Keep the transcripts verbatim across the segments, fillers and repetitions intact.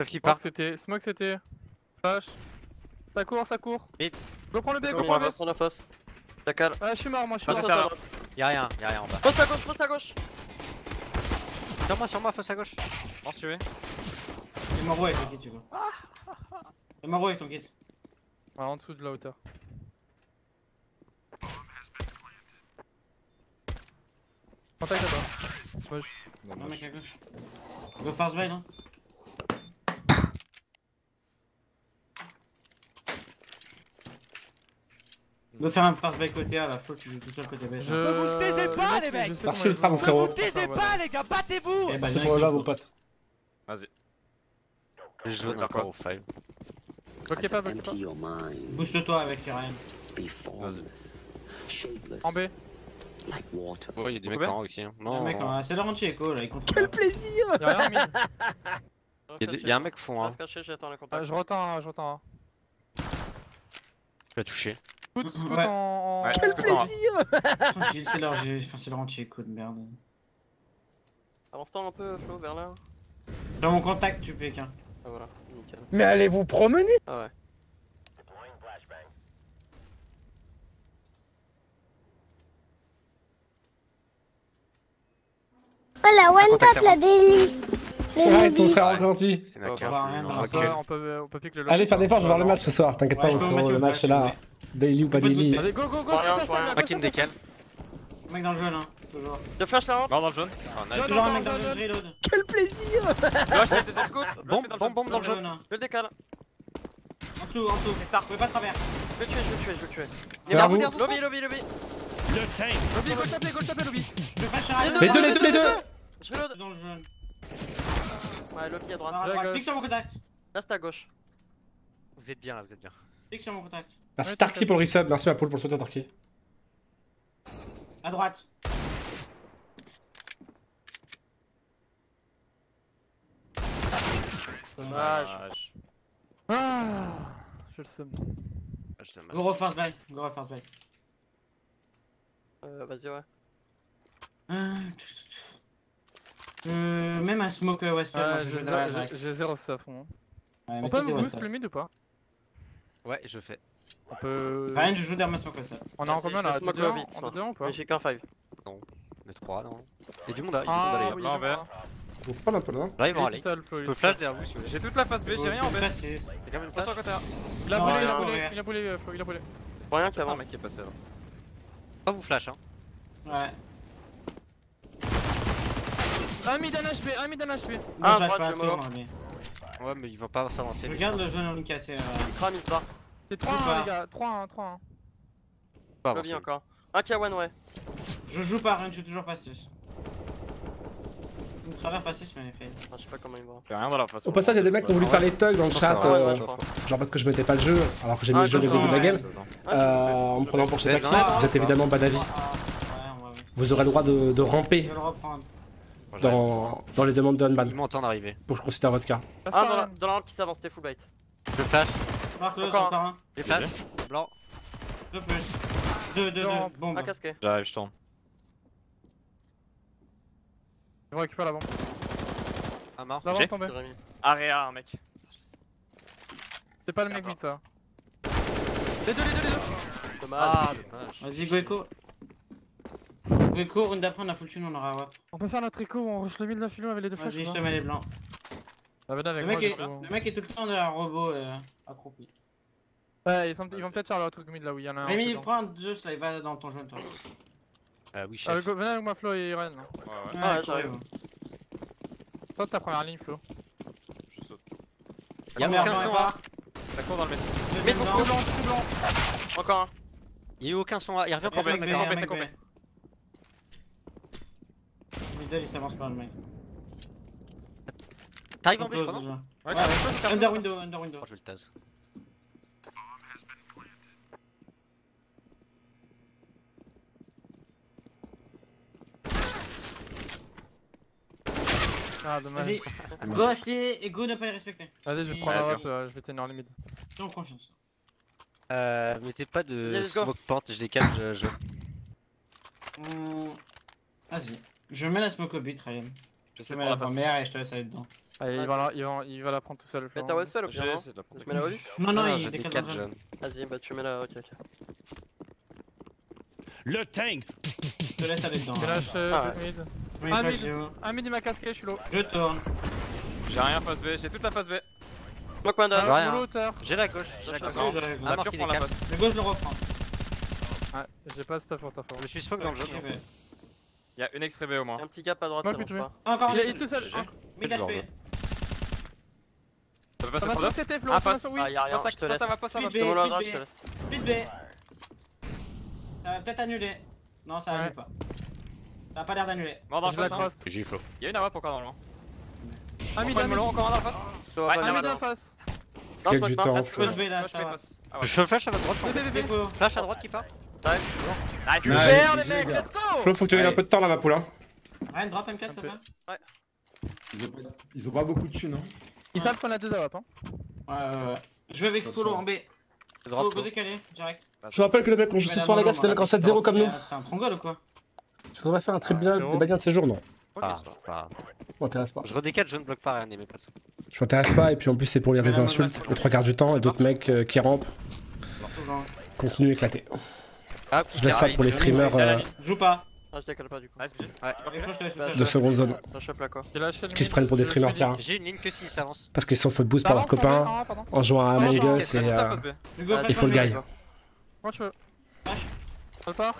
Sauf qu'il part. Smoke c'était. Flash. Ça court, ça court. Vite. Go prends le B, go prends le B. On la face. La cale. Ah, je suis mort, moi je suis mort. Y'a rien, y'a rien en bas. Fausse à gauche, fausse à gauche. Sur moi, sur moi, fausse à gauche. Bon, tu veux. Il m'envoie avec ton kit, tu vois. Il m'envoie avec ton kit. Ah, en dessous de la hauteur. Contact à toi. Non, mec à gauche. Go first veil, hein. Go faire un first veil côté A là, faut que tu joues tout seul côté B. Je... Ne vous taisez pas, les mecs. Merci le train, mon frérot. Ne vous taisez pas, les gars, battez-vous. C'est moi là, vos potes. Vas-y. Je joue encore au five. Bloquez pas, bloquez pas. Booste-toi avec K R L. En B. Oh, il y a des mecs en haut ici. Non, c'est leur anti-écho là, ils comptent. Quel plaisir! Il y a un mec fond. Je retends, je retends. Tu as touché. Quel plaisir! C'est leur anti-écho de merde. Avance-toi un peu, Flo, vers là. Dans mon contact, tu piques. Ah voilà, nickel. Mais allez vous promener! Ah ouais. Voilà, one tap la délit. Ouais, ton frère en grandit. On peut piquer le. Allez, faire des efforts, je vais voir le match ce soir, t'inquiète pas, le match est là. Daily ou pas daily. Allez, go, go, go, c'est toi, me décale. Mec dans le jaune, hein, toujours. Je flash la rampe. Mort dans le jaune. Toujours un mec dans le jaune, reload. Quel plaisir. Là, je fais le deuxième scoop. Bombe, bombe, bombe dans le jaune. Je le décale. En dessous, en dessous. Star, pouvez pas travers. Je le tue, je le tue, je le tue. Il est là, lobby, lobby, lobby. Le tank. Lobby, go le taper, go le taper, lobby. Les deux, les deux, les deux. Je reload dans le jaune. Ouais, le pied à droite. Ah, clique sur mon contact. Là, c'est à gauche. Vous êtes bien là, vous êtes bien. Clique sur mon contact. Merci ouais, Tarki pour le resub, merci ma poule pour le soutien Tarki. À droite. Dommage. Ah, je le somme. Go refaire bail, go refaire bail. Euh, vas-y, ouais. Hum... Euh, même un smoke Westfield. Ouais, j'ai zéro stuff. On peut me boost le mid ou pas? Ouais, je fais. On peut. Rien, je joue derrière ma smoke Westfield. On a en combien là? On a deux ou pas? J'ai qu'un cinq. Non, les trois, non. Y'a du monde à aller. Là en vert. Ils vont pas là, là ils vont aller. Je peux flash derrière vous si vous voulez. J'ai toute la face B, j'ai rien en B. Il a brûlé, il a brûlé, il a brûlé, il a brûlé. Rien qu'il y a un mec qui est passé là. Pas vous flash, hein. Ouais. Un mid d'un H P, un mid d'un H P. Ah, droite, je me lance. Ouais, mais il va pas s'avancer. Regarde le jeune en Lucas, c'est. Il crame, il se barre. C'est trois un, les gars, trois un, trois un. Je reviens encore. un K un, ouais. Je joue pas, rien, je suis toujours passé. Il me traverse passé, mais il fait. Je sais pas comment il va. C'est rien dans la façon. Au passage, y'a des mecs qui ont voulu faire les thugs dans le chat. Genre parce que je mettais pas le jeu, alors que j'ai mis le jeu dès le début de la game. En me prenant pour chez Taki, vous êtes évidemment pas d'avis. Vous aurez le droit de ramper. Dans, dans les demandes de Hanban. Ils m'entendent arriver. Pour que je considère votre cas. Ah, dans la, dans la rampe qui s'avance, t'es full bite. Je flash. Marque le, encore un. Je flash. Blanc. Deux plus. Deux, deux, deux. Bombe. Un casquet. J'arrive, je tombe. Ils vont récupérer la bombe. Un mort. La bombe est tombée. Area, un mec. C'est pas le mec vite ça. Les deux, les deux, les deux. Dommage. Vas-y, go Echo. Echo, round d'après on a full tune, on aura à. On peut faire notre écho, on rush le mid d'un filon avec les deux flashs. Vas-y, je te mets les blancs. Ah, ben là, avec le, moi, mec est, le mec est tout le temps dans un robot euh, accroupi. Ouais, ils, sont, ils vont peut-être faire leur truc mid là où il y en a un. Rémi, prends un juste là, il va dans ton jaune toi. Euh, oui, chef. Euh, venez avec moi, Flo et Irene. Ouais, ouais, ah, ouais, j'arrive. Saute ta première ligne, Flo. Je saute. Y'a aucun son A. Ça court dans le mid. Mid, tout blanc, tout blanc. Encore un. Y'a eu aucun son A, il revient pour mec, c'est coupé, c'est coupé. Il s'avance pas le mec. T'arrives en B je crois non? Ouais, ouais, ouais. Under window, under window. Oh, je vais le tase. Ah dommage. Go acheter et go ne pas les respecter. Allez, je vais prendre la web, je vais tenir les mid. T'es en confiance. Euh, mettez pas de smoke pente, je décale, je. Vas-y, je mets la smoke au but, Ryan. Je, je sais mets la première et je te laisse aller dedans. Allez, ah, il, va la, il, va, il va la prendre tout seul. Mais t'as Westphal au pire, non? Je mets la au but. Non, non, non, il décale dans le jaune. Vas-y, bah tu mets la... ok, ok. Le tank! Je te laisse aller dedans. Je lâche mid. Un mid il m'a casqué, je suis low. Je tourne. J'ai rien face B, j'ai toute la face B. Block Panda. J'ai rien. J'ai la gauche. J'ai la gauche. La pure prend la face. Le gauche je le reprends. Ouais, j'ai pas de stuff pour ta force. Je suis smoke dans le jeu. Y'a une extra B au moins. Un petit gap à droite, ça monte pas. Encore un hit tout seul. Mid H P. Ça peut passer pour deux. Un passe. Ah y'a rien, je te laisse. Split B. Ça va peut-être annuler. Non, ça annule pas. Ça a pas l'air d'annuler. Mort dans la face. Giflo. Y'a une A W P encore dans le loin. Un mid, un mid, encore un dans la face. Un mid dans la face. Quel du temps. Je flash à votre droite. Flash à droite qui part. Ouais. Nice. Super les mecs, let's go. Flo, faut que tu aies un peu de temps là, ma poula. Ryan, drop M quatre, ça va? Ouais. Ils ont pas beaucoup de thunes, hein. Ils savent qu'on a deux A W P, hein. Ouais, ouais, ouais. Je vais avec Flo en B. Flo, go décalé, direct. Je rappelle que les mecs, quand je suis soir, les gars, c'est des mecs en sept zéro comme nous. T'es un prongole ou quoi? Tu voudrais faire un tribunal des bagnards de séjour, non? Ah, c'est pas... m'intéresse pas. Je redécale, je ne bloque pas rien, mais pas ça. Tu m'intéresses pas, et puis en plus, c'est pour lire des insultes les trois quarts du temps, et d'autres mecs euh, qui rampent. Continue éclater. Ah, je laisse ça pour les streamers. Euh... Joue pas. Ah, je décale pas du coup. Ah, ouais. De seconde zone. Qui se prennent pour des streamers tiens. J'ai une ligne que si ça avance. Parce qu'ils sont faute boost par leurs copains, en jouant à Among Us et. Il faut le guy. Moi je veux. Je veux pas.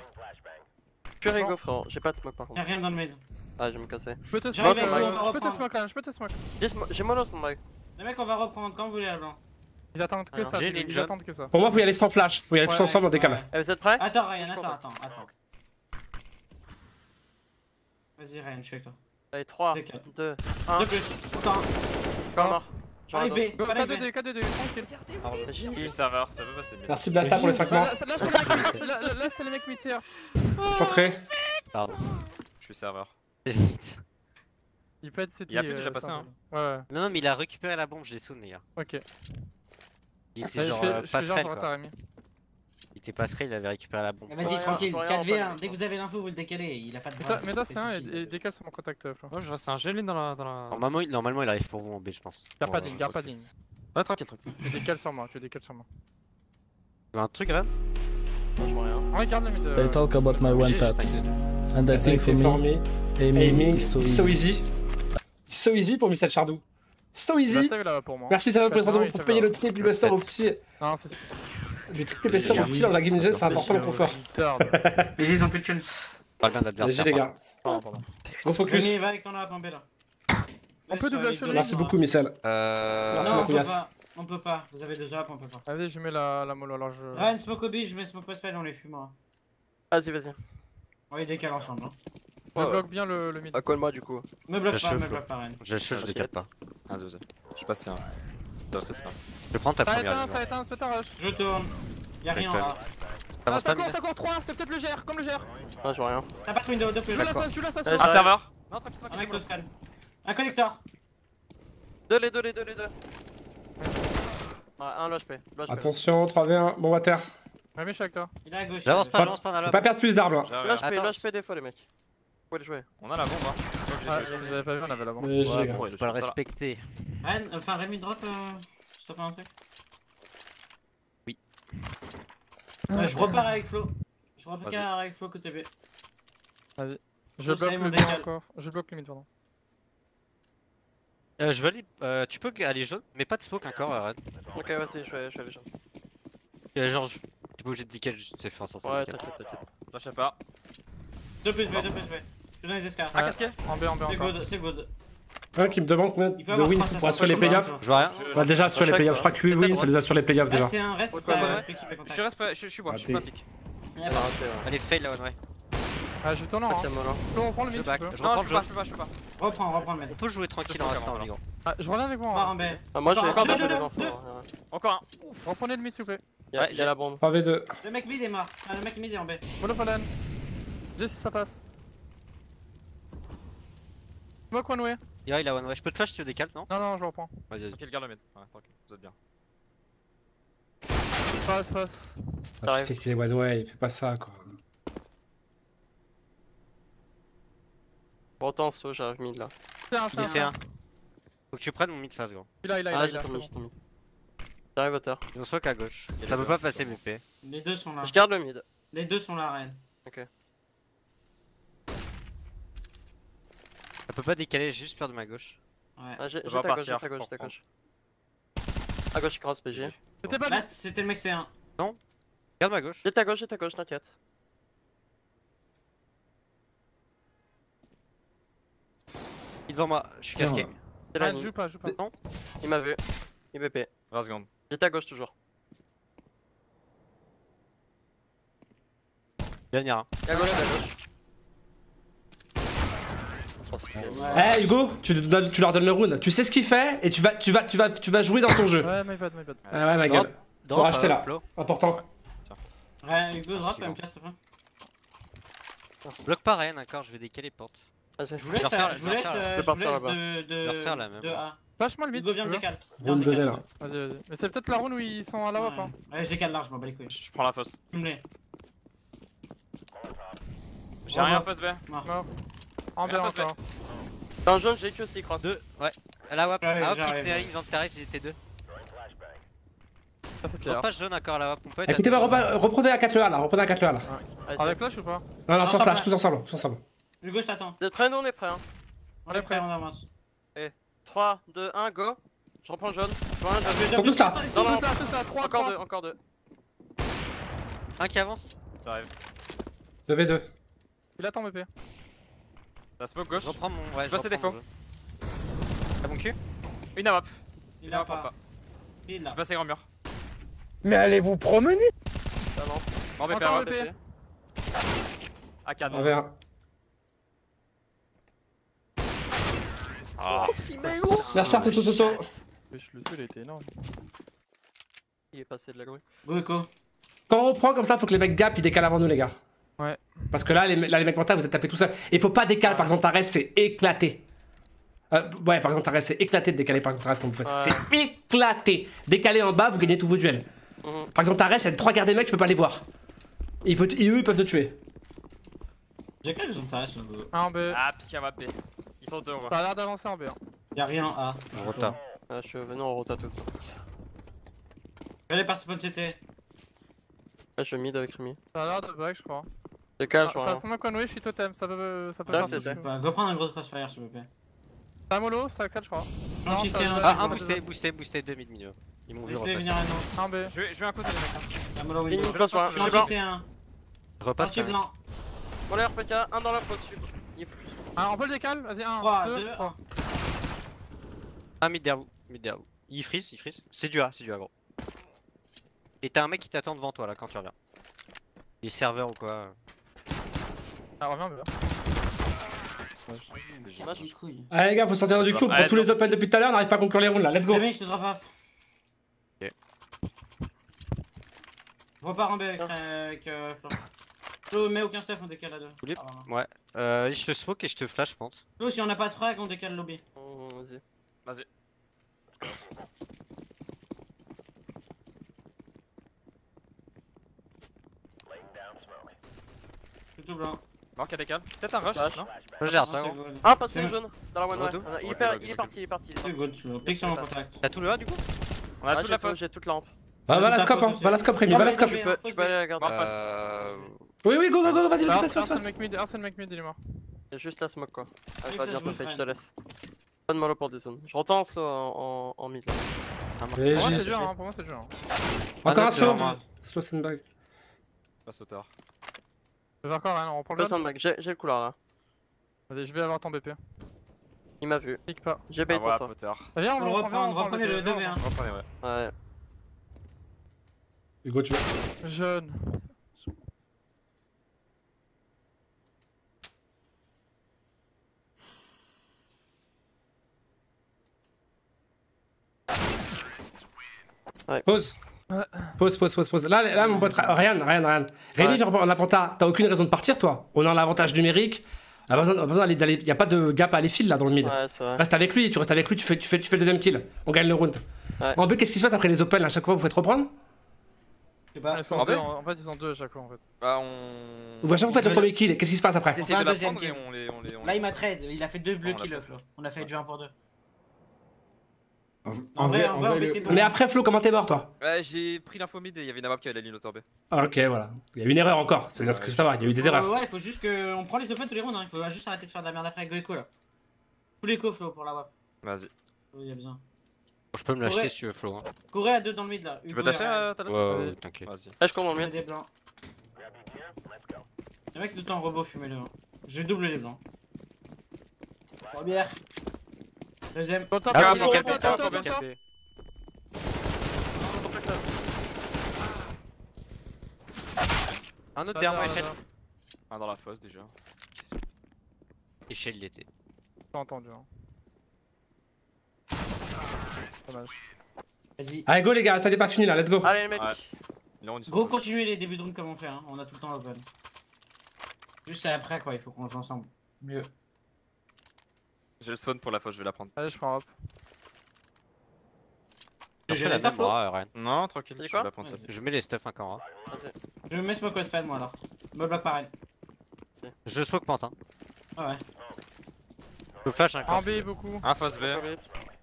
Que rigo frérot, j'ai pas de smoke par contre. Y'a rien dans le mail. Ah, je vais me casser. Je peux te smoke, je peux te smoke, je peux te smoke. J'ai mono son mag. Les mecs, on va reprendre quand vous voulez, avant. Ils attendent que ça. Ils attendent que ça. Pour moi, faut y aller sans flash, faut y aller tous ensemble en décalage. Vous êtes prêts? Attends, Ryan, attends, attends, attends. Vas-y, Ryan, je suis avec toi. Allez, trois, deux, un. deux plus. Encore mort. K D D, K D D, K D D, tranquille. J'ai eu le serveur, ça veut pas c'est bien. Merci Blasta pour les cinq mois. Là, c'est les mecs mid-tier. Entré. Pardon. Je suis serveur. Il peut être C T. Il a plus déjà passé un. Ouais. Non, non, mais il a récupéré la bombe, je l'ai soon, les gars. Ok. Il était genre passerelle quoi. Il était passerelle, il avait récupéré la bombe. Vas-y, tranquille, quatre v un. Dès que vous avez l'info, vous le décalez. Il a pas de bras. Mais toi, c'est un et décale sur mon contact. Ouais, je reste un G dans la. Normalement, il arrive pour vous en B, je pense. Y'a pas de ligne, y'a pas de ligne. Ouais, tranquille, tranquille. Tu décales sur moi, tu décales sur moi. Y'a un truc, Ren ? Moi, je vois rien. Regarde le mid. They talk about my one tap. And I think for me, aiming so easy. So easy pour Mister Chardou. So easy. Merci, ça va pour les trois euros pour payer le triple buster au petit. Non, c'est. Du triple buster au petit dans la game engine, c'est important le confort. Les G, ils ont plus de thunes. G, les gars. Gros focus. On peut double shot. Merci beaucoup, Michel. Merci beaucoup, Yass. On peut pas, vous avez déjà, on peut pas. Vas-y, je mets la, la mollo alors je. Ryan, smoke obi, je mets smoke spell, on les fume. Hein. Vas-y, vas-y. On les décale ensemble. Hein. Ouais, me ouais. bloque bien le, le mid. Accole moi du coup. Me bloque pas, me bloque pas, Ryan. J'ai le cheveu, je décale pas. Ah, deux, deux. Je passe, c'est un. Non, c'est ça. Je prends ta première. Ça va être un, ça va être un, c'est un rush. Je tourne. Y'a rien là. Ah, ça court, ça court, trois, c'est peut-être le G R, comme le G R. Ah, je vois rien. Ça passe window, deux plus. Je la face, je la face. Un serveur. Non, tranquille, tranquille. Avec le scan. Un connecteur. Deux, les deux, les deux, les deux. Ouais, un l'H P. Attention, trois v un, bon water. Ouais, mais je suis avec toi. Il est à gauche. J'avance pas, j'avance pas, on a la bombe. Faut pas perdre plus d'armes là. L'H P, l'H P des fois, les mecs. Faut les jouer. On a la bombe, hein. Ah, j'avais pas vu, on avait la bombe. Ouais, faut pas le respecter. Ren, enfin, Rémi drop, je t'en fais un truc. Oui. Je repars avec Flo. Je repars avec Flo côté B. Vas-y. Je bloque le mid encore. Je bloque le mid, pardon. Euh, je veux aller. Euh, tu peux aller jaune, mais pas de smoke encore, Ren. Ok, vas-y, ouais, je vais aller jaune. Euh, genre, je... t'es pas obligé de décaler, juste c'est fait en sens. Ouais, t'inquiète, t'inquiète. Lâche pas. deux plus B, deux plus B. Je te donne les escars. Ah, casqué. En B, en B, en B. C'est good. Un qui me demande de win pour assurer les playoffs. Je vois rien. Bah, déjà, assurer les playoffs. Je crois que win, ça les assure les playoffs déjà. Je reste pas, je suis moi, je suis pas pique. Allez, fail là, ouais. Ah, je tourne en haut. On prend le mid. Non, je peux pas, je peux pas, je peux pas. Reprends, reprends le mid. On peut jouer tranquille en restant, les gars. Ah, je reviens avec moi. Ah, moi j'ai encore deux. Encore un. Reprenez le mid, s'il vous plaît. Ouais, j'ai la bombe. trois v deux. Le mec mid est mort. Ah, le mec mid est en B. Monopolane. J'ai si ça passe. Smoke one way. Yeah, il a one way. Je peux te flash si tu décales, non? Non, non, je reprends. Vas-y, vas-y. Garde le mid. Ouais, tranquille, vous êtes bien. Face, face. Tu sais qu'il est one way, il fait pas ça quoi. Pourtant, saut, j'arrive mid là. C'est un, c'est un. Faut que tu prennes mon mid face, gros. Il a, il a, il a. Ah, j'ai ton mid, j'ai ton mid. J'arrive hauteur. Ils ont soit qu'à gauche. Ça peut pas passer, B P. Les deux sont là. Je garde le mid. Les deux sont là, Rennes. Ok. Ça peut pas décaler, j'ai juste peur de ma gauche. Ouais. Ah, j'ai ta gauche, j'ai ta gauche, j'ai ta gauche. À gauche, cross P G. C'était pas là, c'était le mec C un. Non. Regarde ma gauche. J'ai ta gauche, j'ai ta gauche, t'inquiète. Il devant moi, je suis casqué. Ah, joue pas, joue pas. Non. Il m'a vu. Il B P. vingt secondes. J'étais à gauche toujours. Il y en a un. À gauche, à gauche. Eh Hugo, tu leur donnes le round. Tu sais ce qu'il fait et tu vas, tu vas, tu vas, tu vas jouer dans ton jeu. Ouais, my bad, my bad. Ah ouais, ma gueule. Faut racheter là. Important. Ouais, Hugo, drop M K, ça va. Bloque pas Rennes, d'accord, je vais décaler les portes. Je vous laisse de la même. Lâche-moi le mid. Hugo, viens, décale. Round de V là. Vas-y, vas-y. Mais c'est peut-être la round où ils sont à la W A P. Ouais, je décale large, je m'en bats les couilles. Je prends la fosse. J'ai rien fosse B. Mort. En bien, en bien. Dans le jaune, j'ai que six cross. Deux, ouais. La W A P, la W A P, ils ont terré, ils étaient deux. On passe jaune encore la W A P. Écoutez, reprenez à quatre le A là, reprenez à quatre le A là. Avec Flash ou pas? Non, non, sans Flash, tous ensemble, tous ensemble. Hugo, je t'attends. Vous êtes prêts? Nous, on est prêts. On est prêts, on avance. Et trois, deux, un, go. Je reprends jaune. Ils sont tous là. Encore deux, encore deux. Un qui avance. J'arrive. deux v deux. Il attend B P. La smoke gauche. Je reprends mon. Ouais, je reprends mon. T'as mon cul? Une A W A P. Il l'a pas. Il l'a. Je passe les grands murs. Mais allez vous promener! Ça va. Mort B P, mort B P. A quatre. On verra. La sarte auto auto. Le seul était énorme. Il est passé de la grue. Go Echo. Quand on reprend comme ça, faut que les mecs gap ils décalent avant nous, les gars. Ouais. Parce que là les, là, les mecs mentales, vous êtes tapés tout seul. Il faut pas décaler, par exemple, Tarès, c'est éclaté. Euh, ouais, par exemple, Tarès, c'est éclaté de décaler, par exemple, Tarès, comme vous faites. Ouais. C'est éclaté. Décaler en bas, vous gagnez tous vos duels. Mm-hmm. Par exemple, Tarès, il y a trois gardes des mecs, tu peux pas les voir. Ils peut et eux, ils peuvent te tuer. J'ai quel exemple Tarès là en B. Ah, pique à ma P. Ils sont deux, on va. T'as l'air d'avancer en B. Hein. Y'a rien en A. Je rota. Ah, je suis venu en rota tout ça. Allez, participant de C T. Ah, je suis mid avec Rémi. T'as l'air de break, je crois. C'est calme, je crois. Ça smoke one way, je suis totem, ça peut faire ça. Go prendre un gros crossfire s'il vous plaît. Ça mollo, ça accède, je crois. Ah, un boosté, boosté, boosté, deux mid milieu. Ils m'ont vu repasser. un B. Je vais un côté, les mecs. Il me place pas, je suis blanc. Repasse quand même. Bon, les R P K, un dans la faute, je suis. On peut le décale, vas-y, un, deux, trois. Un mid derrière vous, mid derrière vous. Il freeze, il freeze. C'est du A, c'est du A gros. Et t'as un mec qui t'attend devant toi là quand tu reviens. Il est serveur ou quoi? Ah, reviens, reviens. Allez les gars, faut sortir du cube. Pour tous les open depuis tout à l'heure, on n'arrive pas à conclure les rounds là. Let's go. Je te drop up. Ok. Je repars en B avec Flo. Flo, mets aucun stuff, on décale à deux. Ouais. Euh, je te smoke et je te flash, je pense. Flo, si on n'a pas de frag, on décale le lobby. Oh, vas-y. Vas-y. Tout blanc. Marc a décalé. Peut-être un rush, non? Je gère ça. Ah, passe le jaune dans la one way. Il est parti, il est parti. T'as tout le A du coup? On a toute la poche, j'ai toute la rampe. Va la scope, hein, va la scope Rémi, va la scope. Tu peux aller la garder. Oui, oui, go, go, go, vas-y, vas-y, passe, passe, passe. Un seul mec mid, il est mort. Il y a juste la smoke quoi. Allez, pas dire de fake, je te laisse. Pas de malo pour des zones. Je rentre en slow en mid là. Pour moi c'est dur, pour moi c'est dur. Encore un slow. Slow sandbag. Passe au tard. Je vais encore, hein, on reprend le sandbag, j'ai le couloir là. Allez, je vais avoir ton B P. Il m'a vu. Clique pas. J'ai payé pour toi. Viens, on reprend, on reprenait le deux v un. Reprenez, ouais. Ouais. Hugo, tu veux? Jeune. Ouais. Pause. Pause, pause, pause, pause. Là, là mon pote, rien, rien, rien. Rémi, on apprend ta. T'as aucune raison de partir, toi. On a un avantage numérique. Y'a a pas de gap à aller fil là dans le mid. Ouais, reste avec lui, tu restes avec lui, tu fais, tu fais, tu fais le deuxième kill. On gagne le round. Ouais. En B, qu'est-ce qui se passe après les open là? À chaque fois, vous faites reprendre? Je sais pas. Ils sont en, deux, en fait, ils sont deux à chaque fois en fait. Bah on. Ou à chaque fois, vous faites le premier kill. Qu'est-ce qui se passe après? C'est le deuxième kill. On les, on les, on les... Là, il m'a trade. Il a fait deux bleus kill off. On a fait du un pour deux. En, en vrai, vrai, en vrai, vrai, vrai le... Mais après Flo, comment t'es mort toi? Ouais, j'ai pris l'info mid et il y avait Nabab qui avait la ligne autour B. Ah ok, voilà. Il y a eu une erreur encore, c'est bien ce que ça va, il y a eu des erreurs. Ouais, il faut juste qu'on prend les open tous les rounds, hein. Il faut juste arrêter de faire de la merde après avec Goeko là. Full écho Flo pour la W A P. Vas-y. Il y a besoin. Je peux me l'acheter si tu veux Flo. Hein. Courez à deux dans le mid là. Tu Hugo peux t'acheter à ta ouais, ouais, t'inquiète. Vas-y. Ah, je cours dans le mid. Des blancs. Le mec tout en robot fumé le. Je double les blancs. Première. Deuxième. Top, ah oui, il est capé, top, top, top. Un autre derrière moi, Echelle. Un dans la fosse déjà. Echelle l'était. T'as entendu hein. Vas-y. Allez go les gars, ça n'est pas fini là, let's go. Allez les mecs. Go continuez les débuts de round comme on fait hein, on a tout le temps l'open. Juste après quoi, il faut qu'on joue ensemble. Mieux. J'ai le spawn pour la fois, je vais la prendre. Allez, je prends hop. J'ai la taf, Ren. Non, tranquille, je vais la prendre. Je mets les stuff encore. Je mets smoke au spawn, moi alors. Me bloque pareil. Je smoke pente. Hein. Ah ouais. Je flash un B beaucoup. Un face B.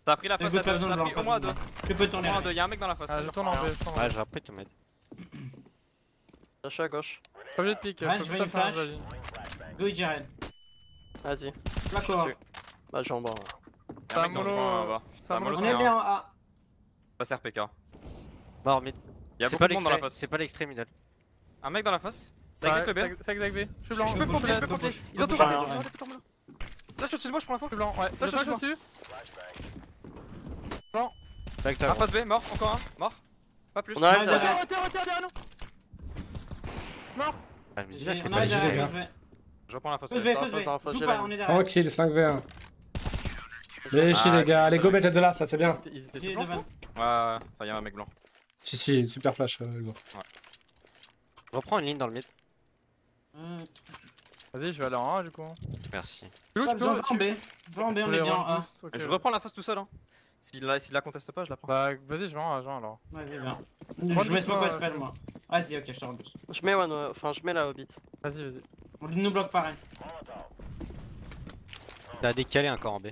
T'as pris la face à deux, t'as pris au moins deux. Tu peux tourner en deux, y'a un mec dans la face. Je tourne en deux. Ouais, j'ai repris tout mec. Lâche à gauche. Pas obligé de pique. Je vais flash. Go, il Ren. Vas-y. Flash. Bah j'ai en bas. Ça molo. Ça molo. On est bien en A. Passe R P K. Mort mid. Y'a beaucoup de monde dans la fosse. C'est pas l'extrême idéal. Un mec dans la fosse. Ça exact le B. Ça exact B. Je suis blanc. Je peux pomper. Ils ont tout raté. Là je suis au-dessus de moi, je prends la faute. Blanc. Ouais. Là je suis au-dessus. Blanc. Un face B. Mort. Encore un. Mort. Pas plus. Retire, retire, retire derrière nous. Mort. Ah mais c'est pas les. Je reprends la fosse B. Tranquille, cinq v un. Allez chez les gars, allez go mettre de là, ça c'est bien. Ils étaient tout blancs. Ouais, ouais, enfin y'a un mec blanc. Si, si, super flash, go. Reprends une ligne dans le mid. Vas-y, je vais aller en A du coup. Merci. Je en B, on est bien en A. Je reprends la face tout seul. S'il la conteste pas, je la prends. Bah vas-y, je vais en A, alors. Vas-y, viens. Je mets smoke spell moi. Vas-y, ok, je te rends douce. Je mets one, enfin je mets la hobbit. Vas-y, vas-y. On nous bloque pareil. T'as décalé encore en B.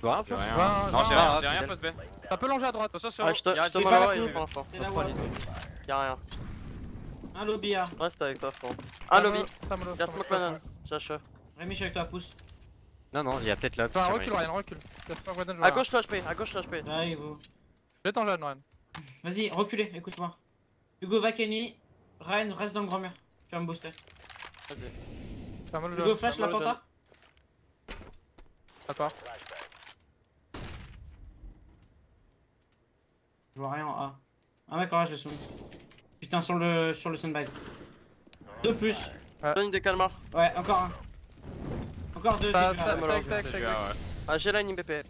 J'ai rien, j'ai rien, j'ai rien, Fosb. T'as peu longé à droite. Ah, je te prends là-bas et je prends fort. Y'a rien. Un lobby A. Reste avec toi, Franck. Un lobby. Y'a smoke banane. J'ai H E. Rémi, je suis avec toi, pousse. Non, non, y'a peut-être la. Enfin, recule, Ryan, recule. A gauche, le H P, à gauche, le H P. Allez, vous. Je t'en jeune, Ryan. Vas-y, reculez, écoute-moi. Hugo, va Kenny. Ryan, reste dans le grand mur. Tu vas me booster. Vas-y. Hugo, flash la penta. À part. Je vois rien en A. Un mec en A, je suis. Putain, sur le sur le sandbag. Deux plus. Donne une des calmars. Ouais, encore un. Encore deux. Ah, j'ai la ligne B P.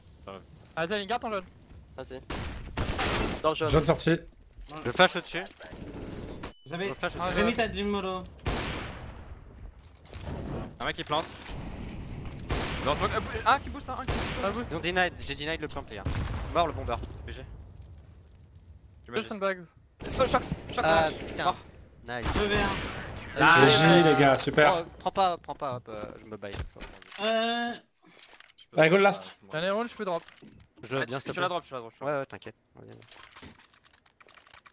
Vas-y, Aline, garde ton jaune. Vas-y. Dans le jaune. Jaune sorti. Je flash au-dessus. Vous avez. Rémi, t'as du mollo. Un mec qui plante. Non, un qui booste, un qui booste. Non, denied, j'ai denied le plant, les gars. Mort le bomber. P G. Deux sandbags. Ah putain. Nice. G G les gars, super. Prends pas, prends pas, je me baille. Euh. Allez, go last. J'en ai roll, je peux drop. Je le bien, je la drop, je la drop. Ouais, ouais, t'inquiète.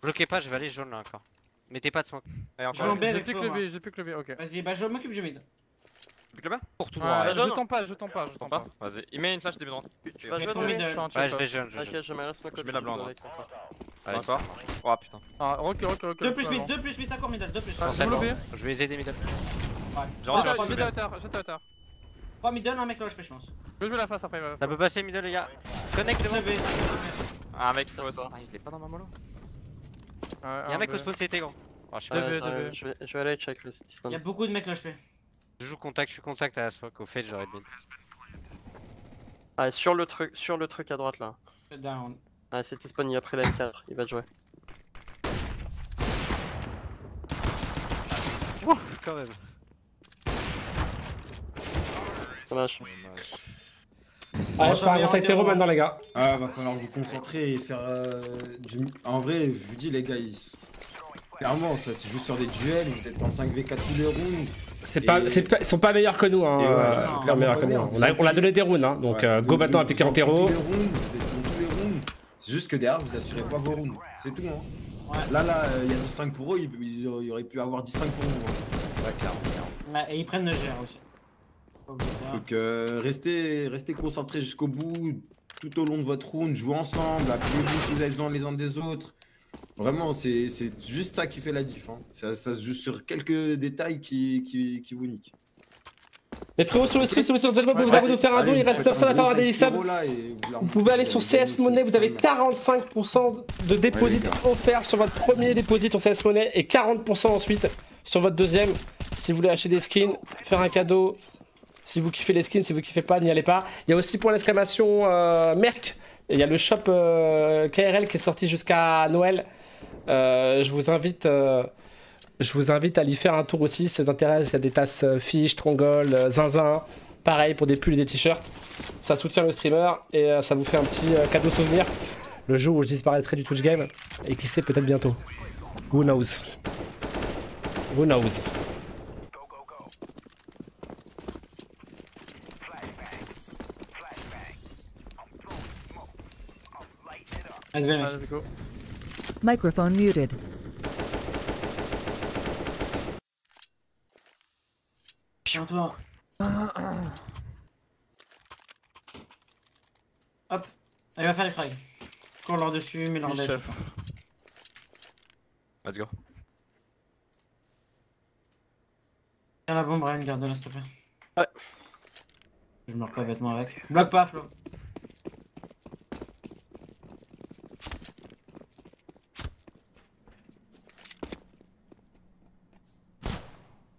Bloquez pas, je vais aller jaune là encore. Mettez pas de smoke. J'ai plus que le B, j'ai plus que le B, ok. Vas-y, bah je m'occupe, je mid. Plus que le B ? Pour tout le monde. Je t'en pas, je t'en pas, je t'en pas. Vas-y, il met une flash début de droite. Tu vas jaune ou mid ? Ouais, je vais jaune. Ok, je mets la smoke. Je mets la blonde. Allez, encore. Oh putain. Ah, recule, recule, recule. deux plus huit, deux plus huit, ça court middle, deux plus huit. Je vais les aider middle. Ouais, j'étais à hauteur, j'étais à hauteur. trois middle, un mec là, je pêche, je pense. Je vais jouer la face après. Ça peut passer middle, les gars. Connect devant. Ah, mec, faut aussi. Il est pas dans ma mollo. Y'a un mec au spawn, c'était gros. Je vais aller check le spawn. Y'a beaucoup de mecs là, je fais. Je joue contact, je suis contact à la smoke. Au fait, j'aurais bien. Ah, sur le truc, sur le truc à droite là. Down. Ah, c'est T-spawn, il a pris la M quatre, il va jouer. Ouh, quand même. Dommage. Allez, je vais avec Tero maintenant, les gars. Ah, va falloir vous concentrer et faire. Euh, du... En vrai, je vous dis, les gars, ils. Clairement, ça se joue sur des duels, vous êtes en cinq v quatre tous les rounds. C'est pas, pas, ils sont pas meilleurs que nous, hein. Ouais, euh, pas meilleurs que nous. On a, on a donné des rounds, hein. Donc ouais, euh, go maintenant à piquer en terreau. C'est juste que derrière, vous assurez pas vos rounds. C'est tout, hein. Là, là, il euh, y a dix cinq pour eux, il, il y aurait pu avoir dix cinq pour nous. Hein. Ouais, clairement, clairement. Et ils prennent le G R aussi. Donc euh, restez, restez concentrés jusqu'au bout, tout au long de votre round, jouez ensemble, appuyez-vous si vous avez besoin les uns des autres. Vraiment, c'est juste ça qui fait la diff. Hein. Ça, ça se joue sur quelques détails qui, qui, qui vous niquent. Les frérots sur le stream, si vous êtes sur le pour vous avez nous faire un don, il reste personne à faire un délicable. Vous pouvez aller sur C S Money, vous avez quarante-cinq pour cent de dépôt offert sur votre premier dépôt en C S Money et quarante pour cent ensuite sur votre deuxième. Si vous voulez acheter des skins, faire un cadeau. Si vous kiffez les skins, si vous kiffez pas, n'y allez pas. Il y a aussi pour l'exclamation euh, Merc, il y a le shop euh, K R L qui est sorti jusqu'à Noël. Euh, je vous invite euh, je vous invite à y faire un tour aussi si ça vous intéresse. Il y a des tasses euh, fiches, trongol, euh, zinzin, pareil pour des pulls et des t-shirts. Ça soutient le streamer et euh, ça vous fait un petit euh, cadeau souvenir le jour où je disparaîtrai du Twitch Game et qui sait peut-être bientôt. Who knows? Who knows? Let's go. Microphone muted. Hop, allez, va faire les frags. Cours leur dessus, mets leur dessus. Let's go. Tiens la bombe, Brian, garde-la s'il te plaît. Ouais. Je meurs pas bêtement avec. Bloque pas, Flo.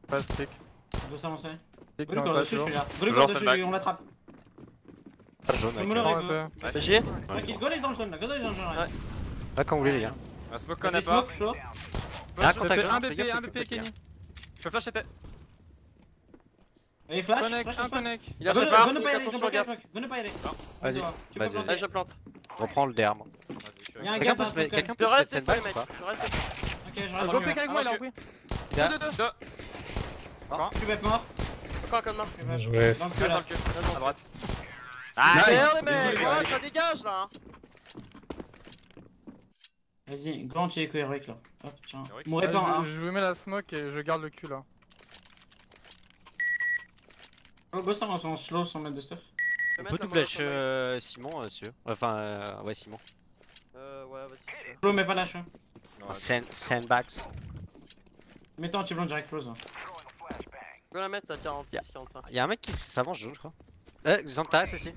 Pas stick. On doit s'avancer. Stick dans le dessus, celui-là. Go le dessus, on l'attrape. Pas jaune avec le... T'as chié ? Tranquille, go les dans le jaune là, go les dans le jaune là. Pas camboulé les gars. Un smoke qu'on a pas. Y'a un contact jaune, fais gaffe. un B P, un B P Kenny. Je peux flash tes têtes. Et flash, flash un connect. Il a fait part, il a construit le gap. Go ne pas y aller. Vas-y, vas-y. Allez, je plante. Reprends le derme. Quelqu'un peut se mettre cette balle ou pas ? Ok, je reste. Go P K avec moi là, oui. deux deux deux. Tu vas mort. Encore un code mort. Bien joué. Dans le cul, dans le cul. À droite. Ah, les mecs, ça dégage là. Vas-y, grand chez Eco Heroic là. Hop, tiens. Mourrez pas hein. Je vous mets la smoke et je garde le cul là. Oh, boss, on se slow sans mettre de stuff. On peut nous flash Simon, monsieur. Enfin, ouais, Simon. Euh, ouais, vas-y. Slow, mais pas lâche. Sandbags. Mets-toi un petit blanc direct close là. Je vais la mettre à quarante-six quarante-cinq. Y'a un mec qui s'avance jaune je crois. Euh, ils ont tasse aussi.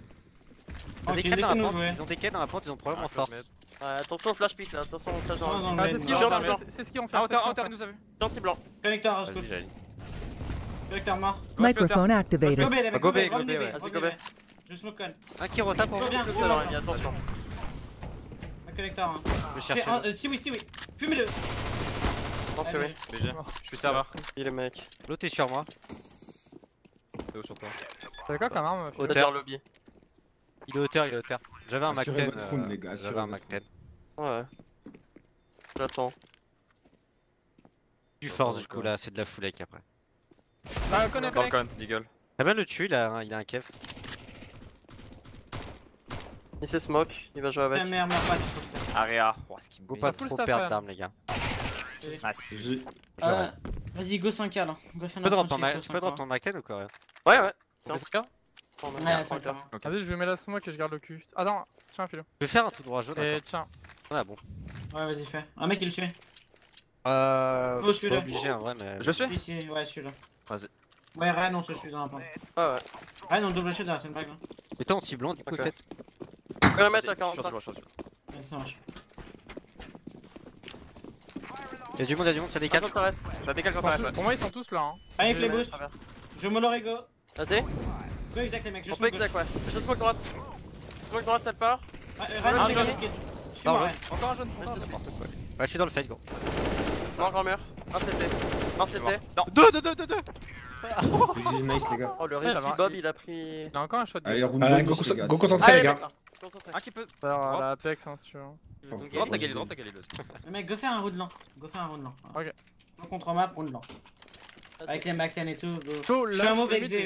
Ils ont des quêtes dans la pente, ils ont des quêtes dans la pente, ils ont problème en force. Ouais, attention au flash pick là, attention au flash dans la pente. C'est ce qu'ils ont fait. Ah, hauteur, il nous a vu. Gentil blanc. Connecteur à scout. Connecteur mort. Microphone activated. Go B, go B, vas-y go B. Je smoke con. Un qui retape en bien, attention. Un connecteur hein. Je cherche. Si oui, si oui. Fumez-le. Oui. B G. Je suis serveur. Il est mec. L'autre est sur moi. T'es haut sur toi. T'as quoi comme arme? Hauteur lobby. Il est hauteur, il est hauteur. J'avais un Mac dix. Euh, J'avais un Mac dix. Ouais. J'attends. Du force du coup là, c'est de la full avec après. Ah, le con est con, dégueule. T'as bien le tuer là, il a un kev. Il s'est smoke, il va jouer avec. Aria. Oh, ce qui me fait pas trop perdre d'armes les gars. Ah c'est juste. Euh, Vas-y go cinq K là. Tu peux drop ton Mac dix ou quoi? Ouais ouais. C'est en cinq K. Ouais cinq K. Attendez je mets la smoke et je garde le cul. Ah non, tiens un filo. Je vais faire un tout droit jaune. Et tiens. Ah bon. Ouais vas-y fais. Un mec il le suit. Euh... Oh celui-là. Je le suis. Ouais celui-là. Vas-y. Ouais Ren on se suit dans la pente. Ah ouais. Ren on double shield dans la scène vague là. Et toi anti-blanc du coup fait. On peut la mettre à quarante-cinq. Vas-y ça marche. Y'a du monde, y'a du monde, ça décale. Ça décale quand t'arrêtes. Pour moi ils sont tous là hein. Allez les boosts. Je molore et go. Vas-y. Go exact les mecs, je smoke exact ouais. Je smoke droite. Smoke droite t'as le peur. Un jaune. Encore un jaune. Ouais je suis dans le fight gros. Non grand mur. un C T. deux deux deux deux deux. Nice les gars. Oh le risque Bob il a pris. Il a encore un shot. Allez go concentré les gars. Un qui peut. Par la apex hein si tu veux. Droite, t'as gagné, droite, t'as gagné. Mec, go faire un round lent. Go faire un round lent. Ok. Contre map, round lent. Avec les Mactan et tout. Je suis un mauvais exé.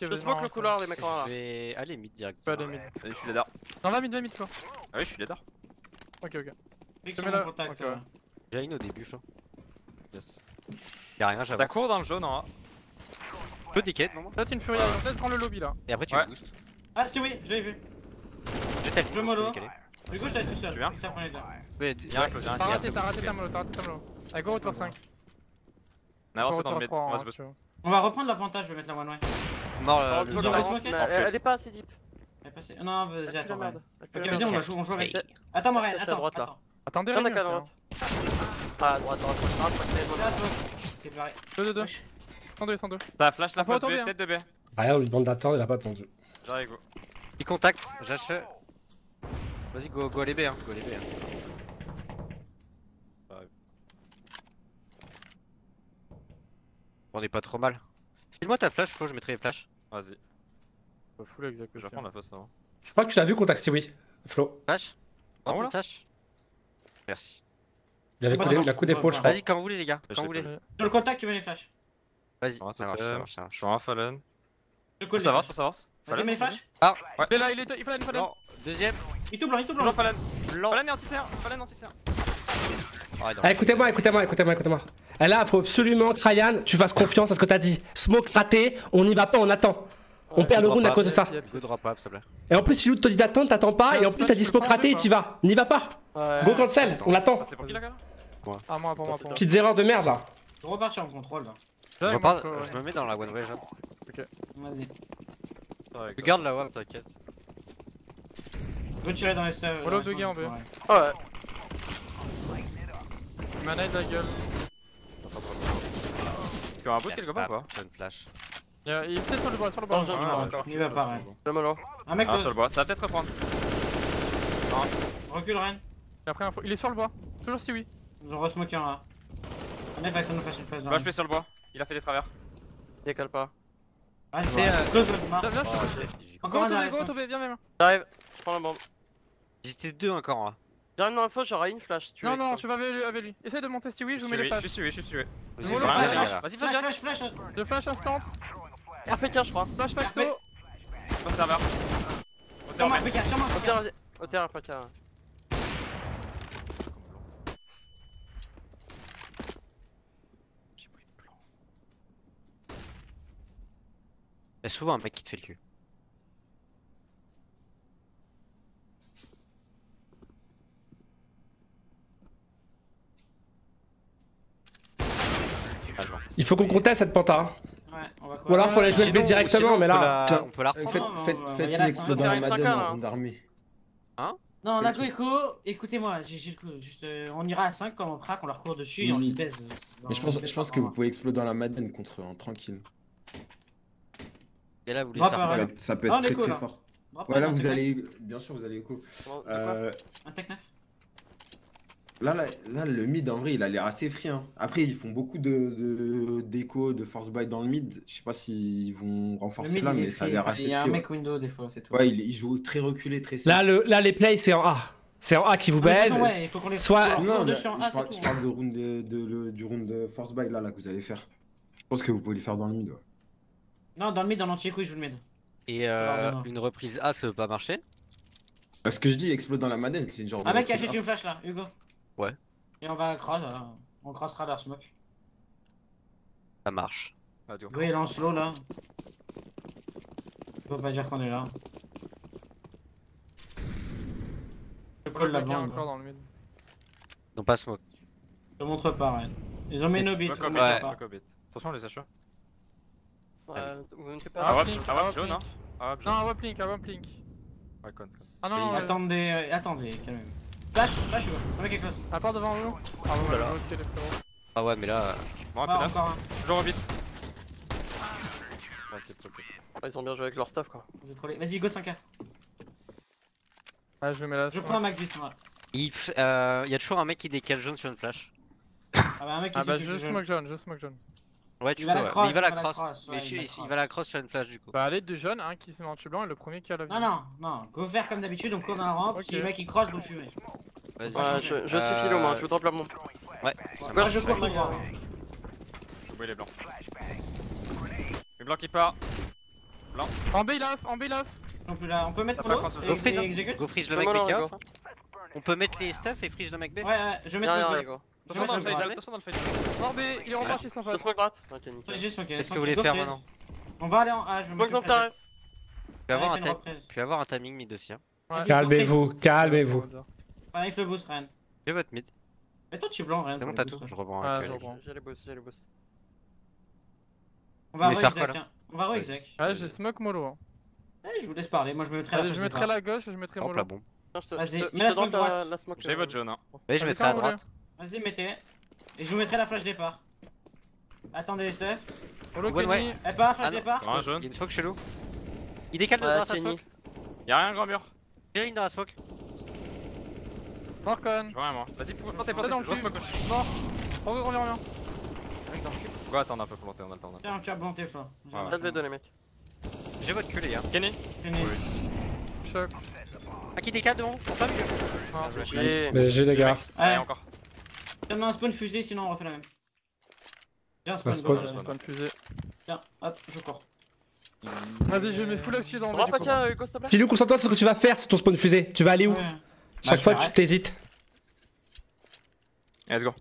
Je smoke le couloir, les mecs en là. Je vais aller mid direct. Pas de mid. Je suis ladder. Non, va mid, va mid quoi. Ah oui, je suis ladder. Ok, ok. Je te mets là. J'ai une au début, là. Yes. Y'a rien, j'avoue. T'as court dans le jaune en A. Peu d'équette, non? Là, t'es une furie, peut-être prendre le lobby là. Et après, tu me boostes. Ah, si oui, je l'ai vu. Je mollo. Du coup, je t'ai tout seul. Tu viens? T'as raté, t'as raté ta mollo, t'as raté ta mollo. Allez, go, retour cinq. On avance dans le mid, on va se boost. On va reprendre la plantage, je vais mettre la one way. Non, elle est pas assez deep. Elle est pas assez. Non, vas-y, attends. Ok, vas-y, on va jouer, on joue avec. Attends, Morel, attends. Attendez, on a qu'à droite. Ah, droite, droite, droite, droite. C'est pareil. deux deux deux. cent deux, cent deux. T'as flash la poste B, tête de B. Rien, on lui demande d'attendre, il a pas attendu. J'arrive, go. Il contact, j'achète. Vas-y, go, go les B, hein. Go les B. Hein. On est pas trop mal. File-moi ta flash, faut que je mettrai les flashs. Vas-y. Faut full exact que je vais prendre la face avant. Je crois que tu l'as vu contacter, oui. Flo. Flash. En haut, flash. Merci. Il avait la coup d'épaule, je crois. Vas-y, quand vous voulez, les gars. Quand vous voulez. Sur le contact, tu mets les flashs. Vas-y, ça marche, ça marche. Je suis en un Fallen. Ça avance, ça avance. Vas-y, mets les flashs. Ah, ouais. Il est là, il est il Fallen, Fallen. Deuxième. Il tout blanc, il tout blanc. Fallen. Fallen est anti-C un. Fallen anti-C un. Ah, écoutez-moi, écoutez-moi, écoutez-moi, écoutez-moi. Et là, faut absolument que Ryan, tu fasses confiance à ce que t'as dit. Smoke raté, on n'y va pas, on attend. On perd le round à cause de ça. Et en plus, si Filou te dit d'attendre, t'attends pas. Et en plus, t'as dit smoke raté et t'y vas. N'y va pas. Go cancel, on attend. Ah, moi, pour moi, pour moi. Petites erreurs de merde là. Je repars sur le contrôle là. Je, repars, euh, je me mets dans la one way genre. Ok. Vas-y. Regarde la one, t'inquiète. Je veux tirer dans les staves. Voilà deux gars en B. Ouais. Oh ouais. Manette la gueule. Tu as un bout quelque part ou pas? J'ai une flash. Yeah, il est peut-être sur le bois, sur le bois. Non, ah, encore. Il va pas, Ren. Deux mollo. Un mec ah, sur le bois, ça va peut-être reprendre. Non. Recule, Ren. Après, info. Il est sur le bois. Toujours si oui. Ils ont re-smoké un là. Un mec va que ça nous fasse une phase. Moi je fais sur le bois. Il a fait des travers. Décale pas. Ah, c'est euh. Close up, marche. Encore un derrière. Go, Tobé, viens, viens. J'arrive, je prends la bombe. J'étais deux encore en A. J'arrive dans l'info, j'aurai une flash si tu veux. Non, non, je vais avec lui, avec lui. Essaye de monter si oui, je vous mets les flash. Je suis suivi, je suis suivi. Vas-y, flash, flash, flash. Deux flash instant. A P K, je crois. Flash facto. Pas serveur. Au terrain, A P K, sur moi. Au terrain, A P K. Y'a souvent un mec qui te fait le cul. Il faut qu'on conteste cette penta. Ouais, on va ou alors faut la jouer B directement, mais là. On peut la reprendre. Faites une dans ma zone d'armée. Hein? Non, Naco Echo, écoutez-moi, j'ai le coup. Juste, on ira à cinq quand on craque, on leur court dessus et on les baise. Mais je pense que vous pouvez exploser dans la Madden contre eux, tranquille. Et là, vous les faire mal. Ouais, ça peut être ah, très très là. Fort. Ouais, là, vous allez. Bien sûr, vous allez écho. Oh, euh... Un tech neuf. Là, là, là, le mid en vrai, il a l'air assez free. Hein. Après, ils font beaucoup d'écho, de, de, de force buy dans le mid. Je sais pas s'ils vont renforcer là, mais free, ça a l'air assez free. Il y a un mec ouais. Window des fois, c'est tout. Ouais, il, il joue très reculé, très simple. Là, le, là, les plays, c'est en A. C'est en A qui vous baise. Ouais, il faut qu'on les soit. Non, là, A, je, parle, je parle de round de, de, de, du round de force buy là, là que vous allez faire. Je pense que vous pouvez le faire dans le mid. Ouais. Non, dans le mid, dans l'entier couille, je vous le mets. Et euh, une reprise A, ça peut pas marcher? Ce que je dis, explode dans la Madden, c'est une genre. Ah, mec, achète une flash là, Hugo. Ouais. Et on va cross, là. On crossera la smoke. Ça marche. Hugo il est en slow là. Faut pas dire qu'on est là. Je colle la bombe. Ils ont pas smoke. Je te montre pas, ouais. Ils ont mis nos bits. Attention, on les achète. Euh, vous ne savez pas. Ah, jaune, hein. Non, un Waplink, un Waplink. Ouais, con, con. Ah non, non, attendez, attendez, quand même. Flash, flash, avec quelque chose. À part devant nous. Ah ouais, là. Ah ouais, mais là. Bon, ah, encore un. Je revite. Ils ont bien joué avec leur staff, quoi. Vas-y, go cinq A. Ah, je mets là. Je prends un Mac dix, moi. Il y a toujours un mec qui décale jaune sur une flash. Ah bah, un mec qui décale jaune. Ah bah, je smoke jaune, je smoke jaune. Ouais, tu il, va coup, cross, il va la cross, cross. Ouais, mais il, il, cross. il va la cross sur une flash du coup. Bah, les deux jeunes, un qui se met en tube blanc et le premier qui a la vie. Non, non, non, go faire comme d'habitude, on court dans la rampe. Okay. Si le mec il cross, vous le fumez. Vas-y. Ouais, je, je suis philo, moi, je veux drop la bombe. Ouais, ouais, je cours, les gars. J'ai oublié les blancs. Les blancs qui part. Blanc. En B il off, en B il off. On peut, là, on peut mettre Polo et freeze, hein. Go freeze le mec B K. On peut mettre les stuff et freeze le mec B. Ouais, ouais, je mets ce mec. Attention dans le fight, attention dans le fight. En B, il est en bas, c'est sympa. Qu'est-ce que vous voulez faire maintenant? On va aller en A, je vais me mettre en place. Je vais avoir un timing mid aussi. Calmez-vous, calmez-vous. On arrive le boost, Ryan. J'ai votre mid. Mais toi tu es blanc, Ryan. C'est bon, t'as tout, je reprends. Ah, je reprends. J'ai les boosts, j'ai les boosts. On va re-exec. On va re-exec. Ah, j'ai smoke mollo. Hein. Eh, je vous laisse parler, moi je me mettrai la gauche. Je mettrai la gauche et je mettrai mollo. Vas-y, mets la smoke droite. J'ai votre jaune. Vas-y, je mettrai à droite. Vas-y, mettez. Et je vous mettrai la flash départ. Attendez les stuff. Mollo, Kenny. Eh, pas la flash départ. Il y a une smoke chez nous. Il décale de droite à smoke. Y'a rien, grand mur. J'ai une dans la smoke. Mort con. Je vois rien moi. Vas-y, plantez, plantez, je vois smoke gauche. Mort. Reviens, reviens, reviens. Pourquoi attendre un peu pour planter, on attend. Tiens, tu as planté, Flo. T'as de les mecs. J'ai votre cul, les gars. Kenny. Kenny. Choc. Ah, qui décale devant? On pas mieux. Mais j'ai les gars. Allez, encore. Tiens, un spawn fusée, sinon on refait la même. J'ai un spawn fusée. Tiens, hop, je cours. Vas-y, je mets full oxydant. Filou, concentre-toi sur ce que tu vas faire, c'est ton spawn fusée. Tu vas aller où? Chaque bah, fois tu t'hésites. Let's go.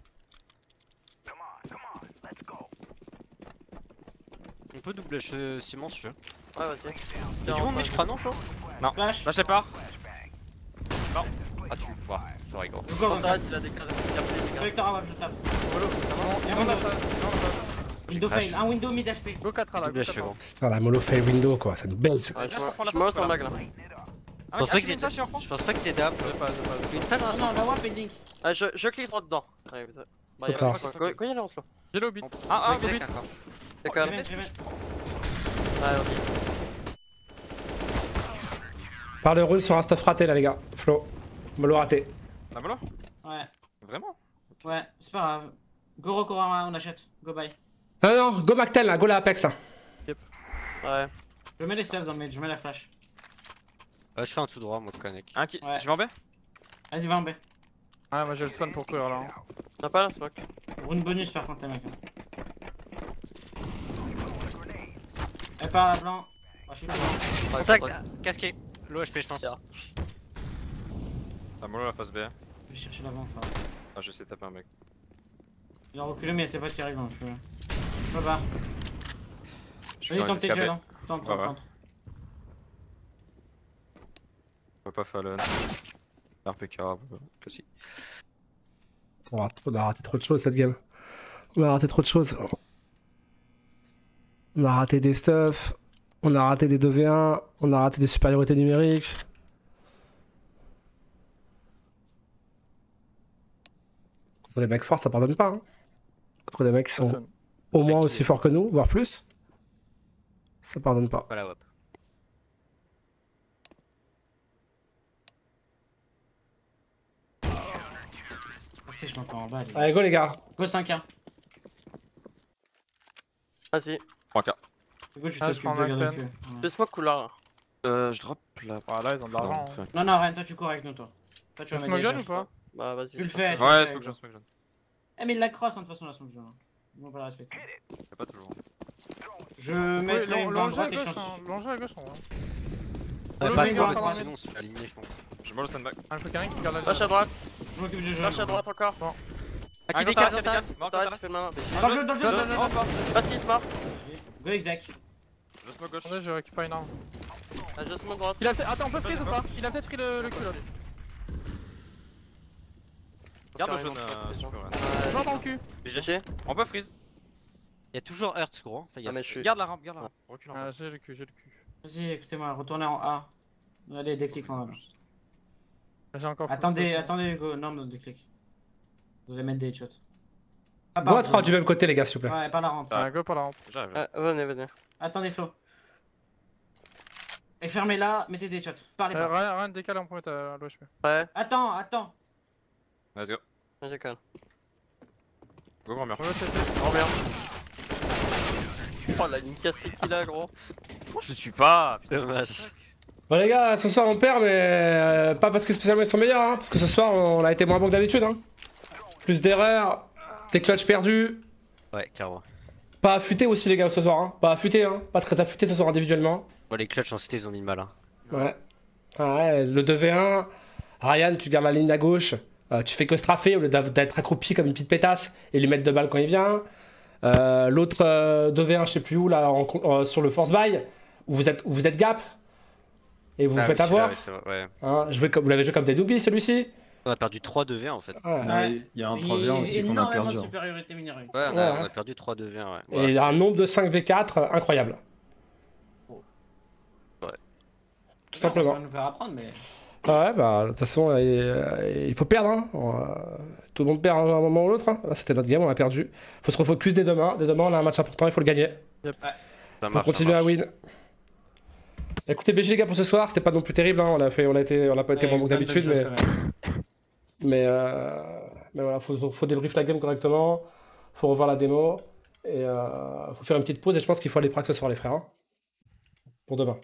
On peut double chez Simon si tu veux. Ouais, vas-y. Y'a du monde, mais tu crois non, Flo? Non. Flash. Lâchez pas. Non. Ah, tu vois. Je rigole. Je tape. Window fail. Un window mid H P. Go quatre à la go. Putain, la mollo fail window quoi, ça nous baise. Je me lance en lag là. Ah je, pense que ça, je pense pas que c'est d'ap. Non, la W A P et Link. Ah, je, je clique droit dedans. Ouais, ça... bah, y a pas... Quoi, quoi y a là en slow? J'ai le hobbit. Ah, ah, hobbit. C'est quand même. Ah, hobbit. Par le rule sur un stuff raté là, les gars. Flo. Molo raté. La molo? Ouais. Vraiment? Ouais, c'est pas grave. Go Rokorama, on achète. Go bye. Non, non, go Mactel là, go la Apex là. Yep. Ouais. Je mets les stuffs dans le mid, je mets la flash. Euh, je fais un tout droit, moi, de connect. Un qui... ouais. Je vais en B? Vas-y, va en B. Ouais, moi j'ai le spawn pour courir là. T'as pas la smoke? Rune bonus par contre, les mecs. Elle part à la blanc. Oh, je suis là. Contact, casqué. Low H P, je pense. T'as mollo la face B. Je vais chercher l'avant. Ah, je sais taper un mec. Il a reculé, mais elle sait pas ce qui arrive. Hein, je suis là. Je suis là. Vas-y, tente tes là. Tente, tente. Pas Fallon, R P K, classique. On a raté trop de choses cette game. On a raté trop de choses. On a raté des stuff. On a raté des deux v un. On a raté des supériorités numériques. Contre les mecs forts, ça pardonne pas. Hein. Contre les mecs qui sont Personne. au moins aussi forts que nous, voire plus, ça pardonne pas. Voilà, hop. Je m'entends en bas. Les... Allez, go les gars. Go cinq un. Vas-y. trois K. Go, je, ah, je prends un cul. Je smoke ou là? Euh, je drop là. Ah là, ils ont de l'argent. Non, non, non, Ryan, toi tu cours avec nous, toi. Toi tu vas mettre jaune ou pas? Bah, vas-y. Tu le fais. Ouais, smoke jaune, smoke jaune. Eh, mais il la crosse, de toute façon, la smoke jaune. Ils vont pas la respecter. C'est pas toujours. Je mets une bande droite et je chante. L'enjeu à gauche, en vrai. J'ai pas de goal parce que sinon c'est aligné, je pense. J'ai mal au sandbag. Un peu carré qui garde la lâche à droite. Je m'occupe du jeu. Lâche à droite encore. Bon. Ah, qui décale, ça t'arrête. T'arrête, c'est le main. Dans le jeu, dans le jeu. Passe qui se marre. Go exec. Je smoke gauche. Je récupère une arme. Je smoke droite. Attends, on peut freeze ou pas? Il a peut-être pris le cul là. Garde le jaune. Genre dans le cul. G G. On peut freeze. Y'a toujours Hurts gros. Garde la rampe, garde la rampe. Recule. J'ai le cul, j'ai le cul. Vas-y, écoutez-moi, retournez en A. Allez, déclic en A. Attendez, attendez, Hugo. Non, non, déclic. Vous allez mettre des headshots. Go à trois du même côté, les gars, s'il vous plaît. Ouais, par la rampe. Ah, go par la rampe. J'arrive. Ah, venez, venez. Attendez, Flo. Et fermez là, mettez des headshots. Parlez euh, pas. Rien de décalé, on peut mettre à l'O H P. Ouais. Attends, attends. Let's go. Je décale. Go, grand mur. Grand mur. Oh la ligne cassée qu'il a, gros. Moi je le tue pas, putain. Dommage. Bon les gars, ce soir on perd, mais euh, pas parce que spécialement ils sont meilleurs, hein, parce que ce soir on a été moins bon que d'habitude. Hein. Plus d'erreurs, des clutches perdus. Ouais, clairement. Pas affûté aussi les gars ce soir, hein. Pas affûté, hein. Pas très affûté ce soir individuellement. Bon, les clutches en cité ils ont mis mal. Hein. Ouais. Ah ouais, le deux v un, Ryan tu gardes la ligne à gauche, euh, tu fais que straffer au lieu d'être accroupi comme une petite pétasse et lui mettre deux balles quand il vient. Euh, L'autre euh, deux v un je sais plus où là, en, euh, sur le force buy, où vous êtes, où vous êtes gap. Et vous ah vous faites oui, avoir là, oui, vrai, ouais. Hein, jouez comme, vous l'avez joué comme des noobies celui-ci. On a perdu trois deux v un en fait. Ouais. Ouais. Il y a un trois v un aussi qu'on a perdu. Supériorité minérale. Ouais, on a, ouais. On a perdu trois deux v un. Ouais. Et ouais, un nombre de cinq v quatre euh, incroyable. Oh. Ouais. Tout non, simplement. Ça nous faire apprendre, mais... Ouais, bah de toute façon, euh, il faut perdre. Hein. On, euh, tout le monde perd à un moment ou l'autre. Hein. Là, c'était notre game, on a perdu. Faut se refocus dès demain. Dès demain, on a un match important, il faut le gagner. Yep. Ouais. Ça marche, faut continuer ça à win. Écoutez B G les gars pour ce soir, c'était pas non plus terrible, hein. on, a fait, on, a été, on a pas été ouais, moins bon que d'habitude mais... mais, euh... mais voilà, faut, faut débrief la game correctement, faut revoir la démo, et euh... faut faire une petite pause et je pense qu'il faut aller prac ce soir les frères, hein. Pour demain.